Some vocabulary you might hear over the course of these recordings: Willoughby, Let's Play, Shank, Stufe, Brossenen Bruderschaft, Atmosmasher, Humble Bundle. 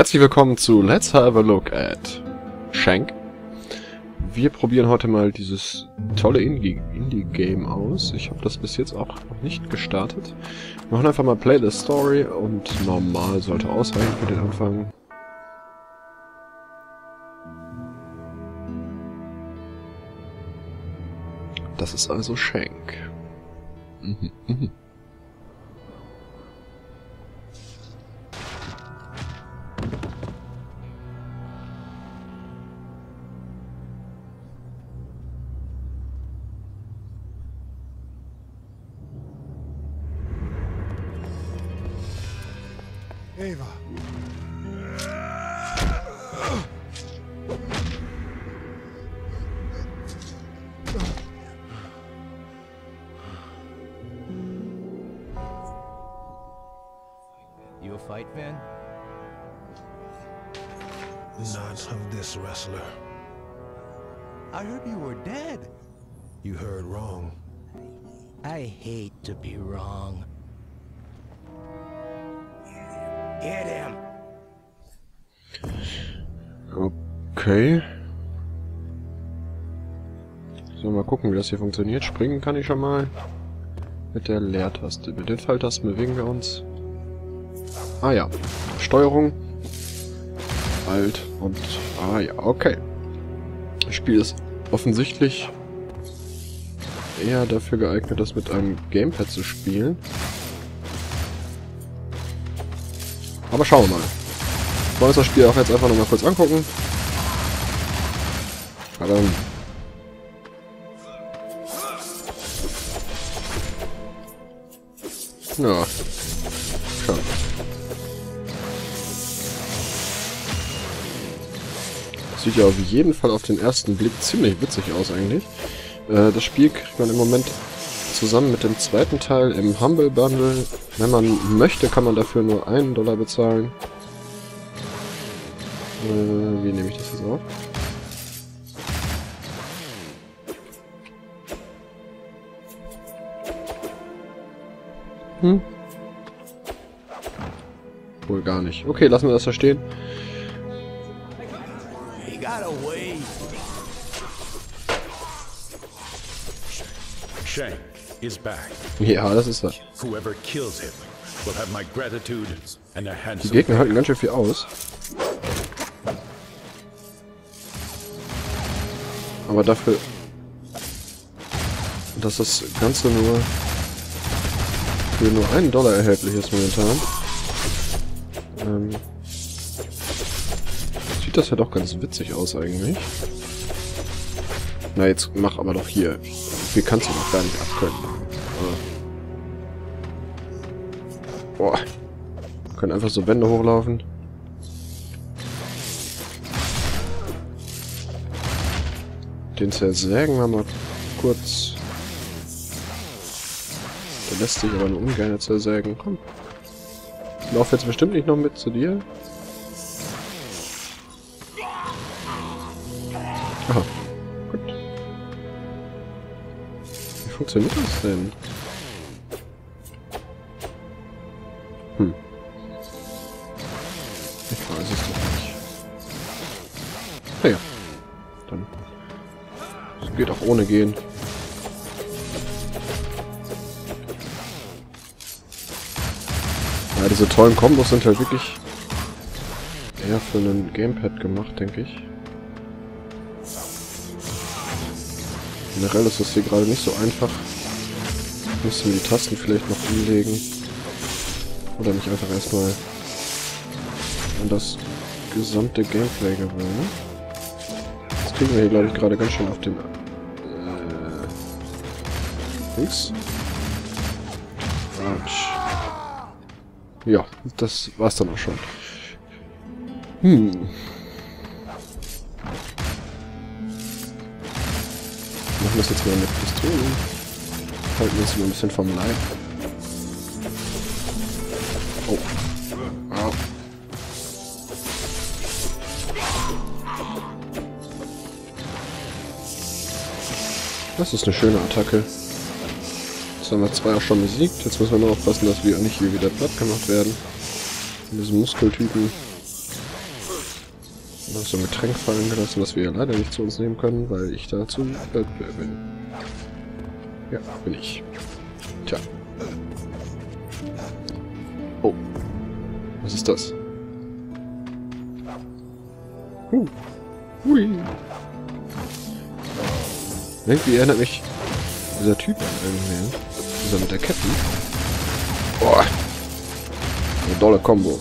Herzlich willkommen zu Let's Have a Look at Shank. Wir probieren heute mal dieses tolle Indie-Game aus. Ich habe das bis jetzt auch noch nicht gestartet. Wir machen einfach mal Play the Story und normal sollte ausreichen für den Anfang. Das ist also Shank. Ava. You a fight fan? Not of this wrestler. I heard you were dead. You heard wrong. I hate to be wrong. Okay. So, mal gucken, wie das hier funktioniert. Springen kann ich schon mal. Mit der Leertaste. Mit den Pfeiltasten bewegen wir uns. Ah ja. Steuerung. Alt und... Ah ja, okay. Das Spiel ist offensichtlich eher dafür geeignet, das mit einem Gamepad zu spielen. Aber schauen wir mal. Wir wollen uns das Spiel auch jetzt einfach nochmal kurz angucken. Ja. Schon. Sieht ja auf jeden Fall auf den ersten Blick ziemlich witzig aus eigentlich. Das Spiel kriegt man im Moment zusammen mit dem zweiten Teil im Humble Bundle. Wenn man möchte, kann man dafür nur $1 bezahlen. Wie nehme ich das jetzt auf? Hm? Wohl gar nicht. Okay, lassen wir das da stehen. Shank is back. Ja, das ist er. Die Gegner halten ganz schön viel aus. Aber dafür, dass das Ganze nur für nur $1 erhältlich ist momentan, sieht das ja doch ganz witzig aus eigentlich. Na, jetzt mach aber doch hier. Hier kannst du noch gar nicht abkönnen. Boah. Können einfach so Wände hochlaufen. Den zersägen wir mal kurz. Der lässt sich aber nur ungern zersägen. Komm. Ich laufe jetzt bestimmt nicht noch mit zu dir. Aha. Gut. Wie funktioniert das denn? Ich weiß es doch nicht. Naja. Dann. Das geht auch ohne gehen. Ja, diese tollen Kombos sind halt wirklich eher für einen Gamepad gemacht, denke ich. Generell ist das hier gerade nicht so einfach. Müssen wir die Tasten vielleicht noch umlegen. Oder mich einfach erstmal an das gesamte Gameplay gewöhnen. Das kriegen wir hier, glaube ich, gerade ganz schön auf den... links. Quatsch. Ja, das war's dann auch schon. Machen wir es jetzt mal mit Pistolen. Halten wir uns mal ein bisschen vom Leib. Oh. Au. Das ist eine schöne Attacke. Jetzt haben wir zwei auch schon besiegt. Jetzt müssen wir nur aufpassen, dass wir nicht hier wieder platt gemacht werden. Von diesen Muskeltypen. Da hast du ein Getränk fallen gelassen, was wir leider nicht zu uns nehmen können, weil ich da zu blöd bin. Ja, bin ich. Tja. Oh. Was ist das? Hui. Irgendwie erinnert mich dieser Typ an irgendwen. Dieser mit der Kette. Boah. Eine dolle Kombo.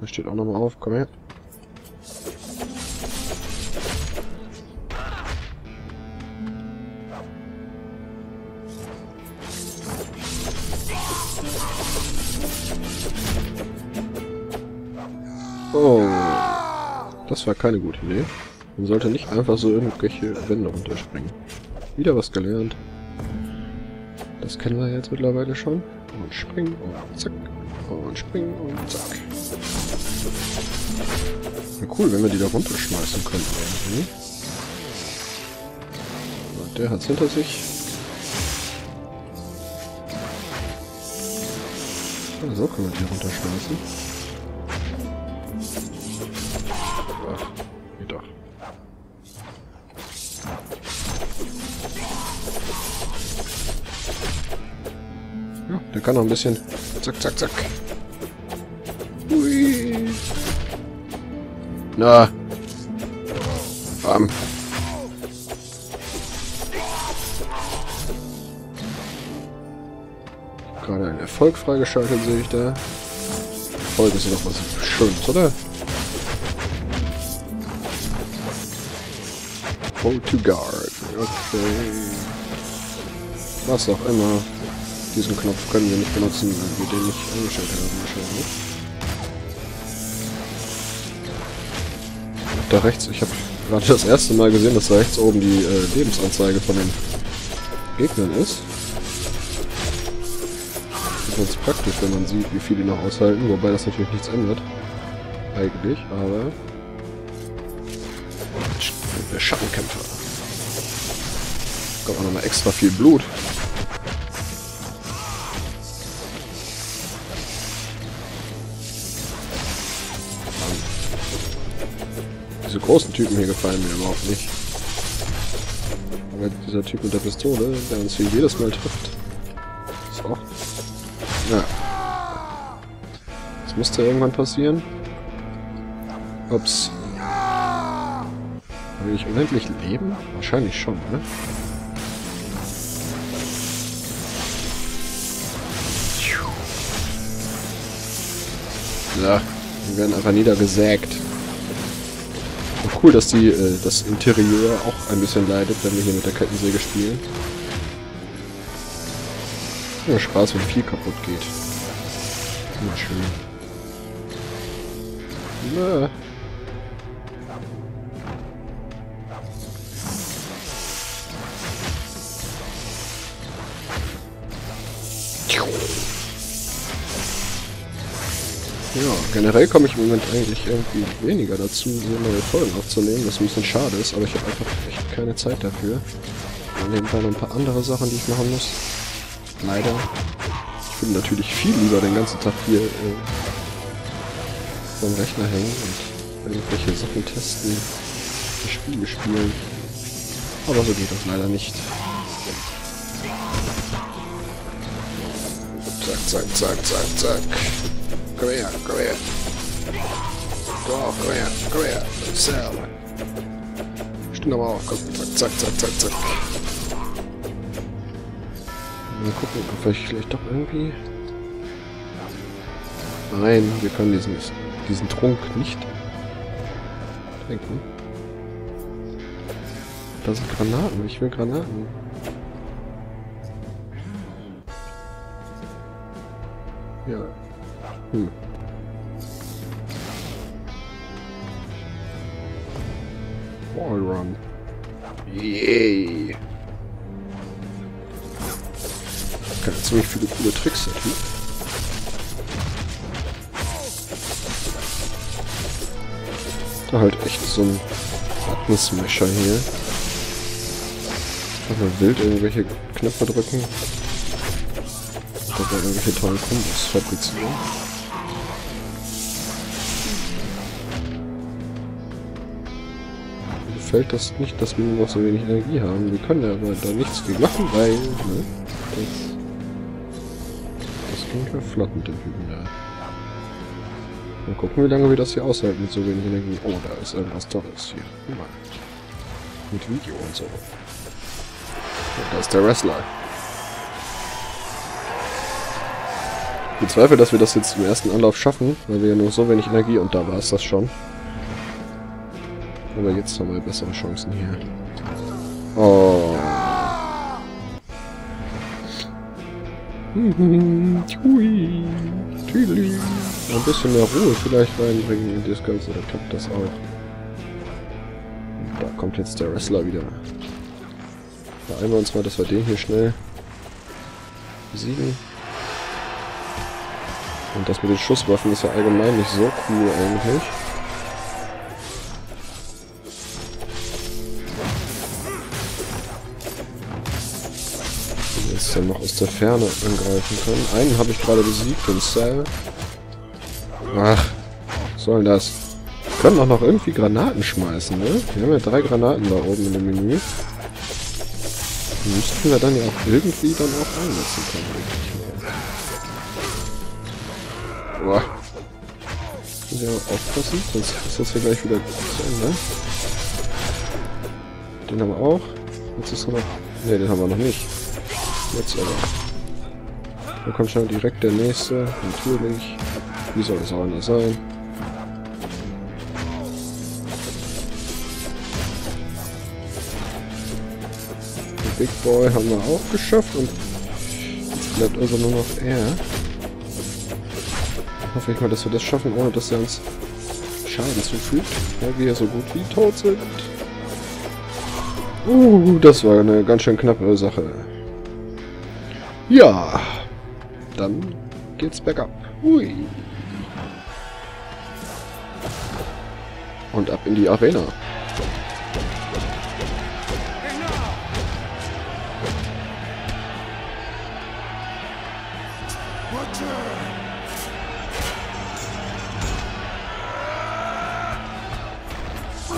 Das steht auch nochmal auf. Komm her. Oh. Das war keine gute Idee. Man sollte nicht einfach so irgendwelche Wände runterspringen. Wieder was gelernt. Das kennen wir jetzt mittlerweile schon. Und springen und zack. Und springen und zack. Na cool, wenn wir die da runterschmeißen könnten irgendwie. Und der hat's hinter sich. Ja, so können wir die runterschmeißen. Der kann noch ein bisschen. Zack, zack, zack. Hui. Na. Bam. Gerade einen Erfolg freigeschaltet, sehe ich da. Erfolg ist doch was Schönes, oder? Hold to guard. Okay. Was auch immer. Diesen Knopf können wir nicht benutzen, weil wir den nicht angestellt haben, wahrscheinlich. Da rechts, ich habe gerade das erste Mal gesehen, dass da rechts oben die Lebensanzeige von den Gegnern ist. Das ist ganz praktisch, wenn man sieht, wie viele noch aushalten, wobei das natürlich nichts ändert. Eigentlich, aber... Der Schattenkämpfer. Da kommt auch nochmal extra viel Blut. Diese großen Typen hier gefallen mir überhaupt nicht. Aber dieser Typ mit der Pistole, der uns hier jedes Mal trifft. Ist auch... Naja. Das musste irgendwann passieren. Ups. Will ich unendlich leben? Wahrscheinlich schon, ne? Ja, wir werden einfach niedergesägt. Cool, dass die das Interieur auch ein bisschen leidet, wenn wir hier mit der Kettensäge spielen. Ja, Spaß, wenn viel kaputt geht. Immer schön. Na. Ja, generell komme ich im Moment eigentlich irgendwie weniger dazu, so neue Folgen aufzunehmen, was ein bisschen schade ist, aber ich habe einfach echt keine Zeit dafür. Nebenbei noch ein paar andere Sachen, die ich machen muss. Leider. Ich würde natürlich viel lieber den ganzen Tag hier vom Rechner hängen und irgendwelche Sachen testen, Spiele spielen. Aber so geht das leider nicht. Zack, zack, zack, zack, zack. Komm her, komm her. Doch, komm her, komm her. Serve. Steh nochmal auf, komm. Zack, zack, zack, zack, zack. Mal gucken, ob wir vielleicht doch irgendwie... Nein, wir können diesen Trunk nicht trinken. Da sind Granaten, ich will Granaten. Ja. Hm. Wallrun. Yay. Kann ziemlich viele coole Tricks erkennen. Da halt echt so ein Atmosmasher hier. Einfach wild irgendwelche Knöpfe drücken. Da irgendwelche tollen Kombos fabrizieren. gefällt das nicht, dass wir nur noch so wenig Energie haben. Wir können ja aber da nichts viel machen, weil, ne? Das ging ja flott mit dem Typen da. Mal gucken, wie lange wir das hier aushalten mit so wenig Energie. Oh, da ist irgendwas Tolles hier. Guck mal. Mit Video und so. Ja, da ist der Wrestler. Ich bezweifle, dass wir das jetzt im ersten Anlauf schaffen, weil wir ja nur so wenig Energie und da war es das schon. Aber jetzt haben wir bessere Chancen hier. Oh. Tui. Tüdeli. Ein bisschen mehr Ruhe vielleicht reinbringen in das Ganze, dann klappt das auch. Da kommt jetzt der Wrestler wieder. Beeilen wir uns mal, dass wir den hier schnell besiegen. Und das mit den Schusswaffen ist ja allgemein nicht so cool eigentlich. Und jetzt dann noch aus der Ferne angreifen können. Einen habe ich gerade besiegt, den Cell. Ach, was soll das? Wir können auch noch irgendwie Granaten schmeißen, ne? Wir haben ja 3 Granaten da oben in dem Menü. Die müssten wir dann ja auch irgendwie dann auch einsetzen können. Boah. Muss ich aber aufpassen, sonst ist das hier gleich wieder gut sein, ne? Den haben wir auch. Jetzt ist er noch... Ne, den haben wir noch nicht. Jetzt aber. Da kommt schon direkt der nächste. Natürlich. Wie soll das auch anders sein? Big Boy haben wir auch geschafft und jetzt bleibt also nur noch er. Hoffe ich mal, dass wir das schaffen, ohne dass er uns Schaden zufügt, weil wir so gut wie tot sind. Das war eine ganz schön knappe Sache. Ja, dann geht's bergab. Hui. Und ab in die Arena.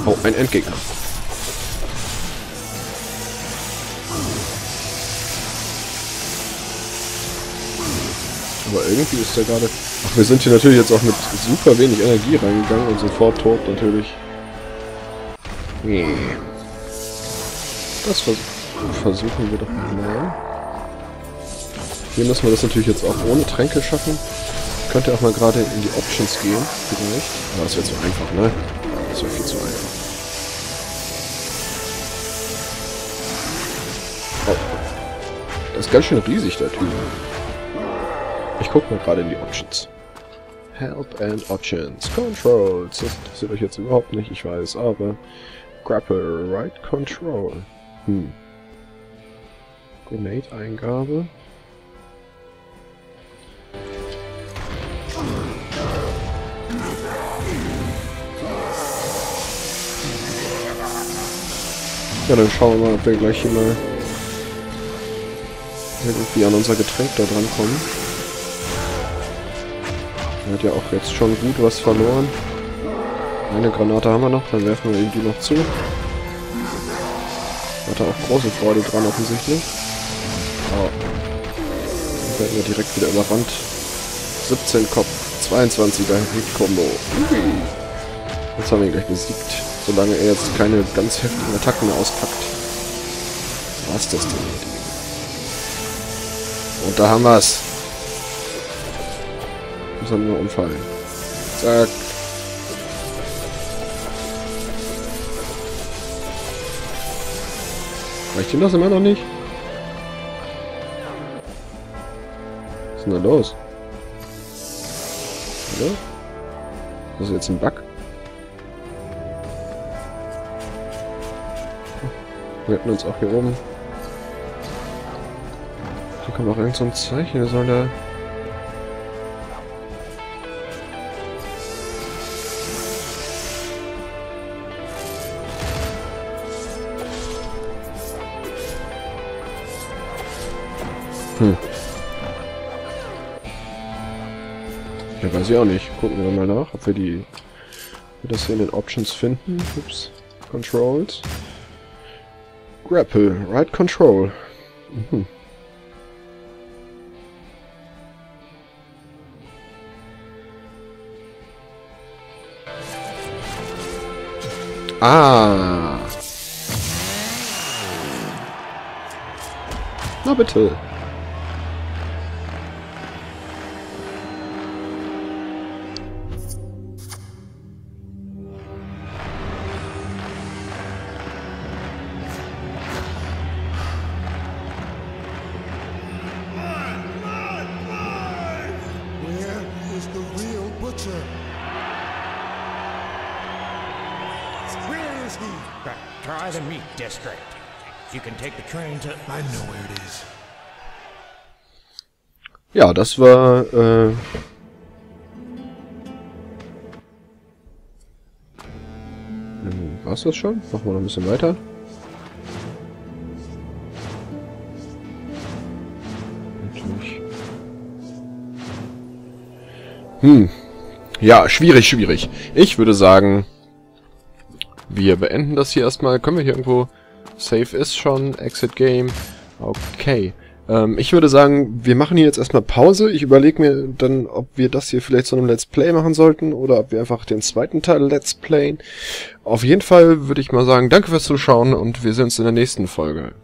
Oh, ein Endgegner. Aber irgendwie ist der gerade... Ach, wir sind hier natürlich jetzt auch mit super wenig Energie reingegangen und sofort tot natürlich. Nee. Das versuchen wir doch mal. Hier müssen wir das natürlich jetzt auch ohne Tränke schaffen. Ich könnte auch mal gerade in die Options gehen, vielleicht. Aber das wäre zu einfach, ne? Das wäre viel zu einfach. Oh. Das ist ganz schön riesig, der Typ. Ich gucke mal gerade in die Options. Help and Options. Controls. Das interessiert euch jetzt überhaupt nicht, ich weiß, aber... Grapple, Right Control. Grenade-Eingabe. Ja, dann schauen wir mal, ob wir gleich hier mal irgendwie an unser Getränk da dran kommen. Er hat ja auch jetzt schon gut was verloren. Eine Granate haben wir noch, dann werfen wir ihm die noch zu. Hat er auch große Freude dran offensichtlich. Oh. Dann werden wir direkt wieder überrannt. 17 Kopf, 22er Hit-Kombo. Jetzt haben wir ihn gleich besiegt. Solange er jetzt keine ganz heftigen Attacken mehr auspackt. Was das denn? Und da haben wir es. Muss er nur umfallen. Zack. Reicht ihm das immer noch nicht? Was ist denn da los? Oder? Das ist jetzt ein Bug. Wir hätten uns auch hier oben. Hier kommt auch irgend so ein Zeichen, der soll da. Ja, weiß ich auch nicht. Gucken wir mal nach, ob wir das hier in den Options finden. Ups. Controls. Grapple, right control. Mhm. Ah. Na bitte. Try the meat district. You can take the train to... I know where it is. Ja, das war war's das schon? Machen wir noch ein bisschen weiter. Natürlich. Hm. Ja, schwierig. Ich würde sagen, wir beenden das hier erstmal. Können wir hier irgendwo... Save ist schon. Exit Game. Okay. Ich würde sagen, wir machen hier jetzt erstmal Pause. Ich überlege mir dann, ob wir das hier vielleicht zu einem Let's Play machen sollten oder ob wir einfach den zweiten Teil Let's Playen. Auf jeden Fall würde ich mal sagen, danke fürs Zuschauen und wir sehen uns in der nächsten Folge.